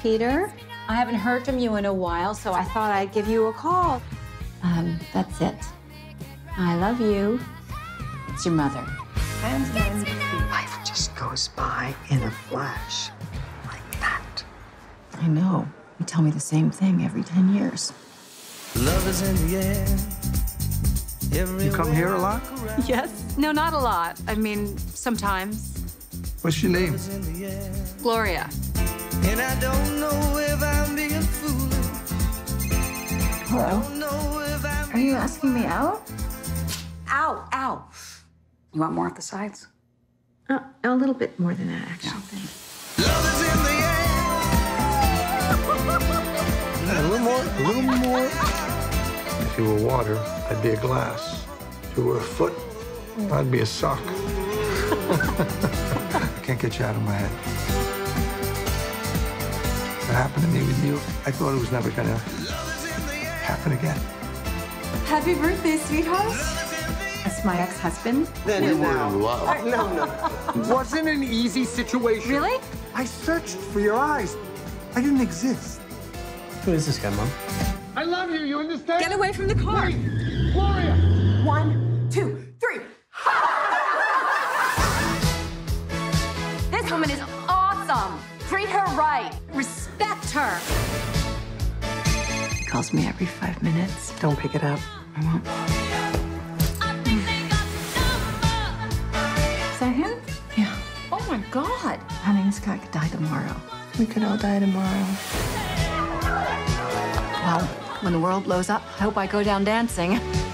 Peter. I haven't heard from you in a while, so I thought I'd give you a call. That's it. I love you. It's your mother. And life just goes by in a flash, like that. I know. You tell me the same thing every 10 years. Love is in the air. Everywhere. You come here a lot? Yes. No, not a lot. I mean, sometimes. What's your name? Gloria. And I don't know if I'm being foolish. Hello? Are you asking me out? Ow, ow. You want more at the sides? A little bit more than that, actually. Yeah. Love is in the air. A little more. If you were water, I'd be a glass. If you were a foot, I'd be a sock. I can't get you out of my head. What happened to me with you, I thought it was never gonna happen again. Happy birthday, sweetheart. That's my ex-husband. Then you were in love. No. Wasn't an easy situation. Really? I searched for your eyes. I didn't exist. Who is this guy, Mom? I love you, you understand? Get away from the car. Wait, Gloria! 1, 2, 3. This woman is awesome. Treat her right. Respect her. He calls me every 5 minutes. Don't pick it up. I won't. Is that him? Yeah. Oh, my God. Honey, this guy could die tomorrow. We could all die tomorrow. Well, when the world blows up, I hope I go down dancing.